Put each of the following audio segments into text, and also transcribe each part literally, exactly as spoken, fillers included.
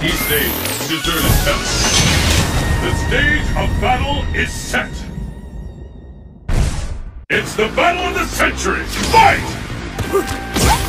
He stayed to desert his fellows. The stage of battle is set. It's the battle of the century. Fight! First hand.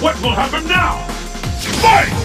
What will happen now? Fight!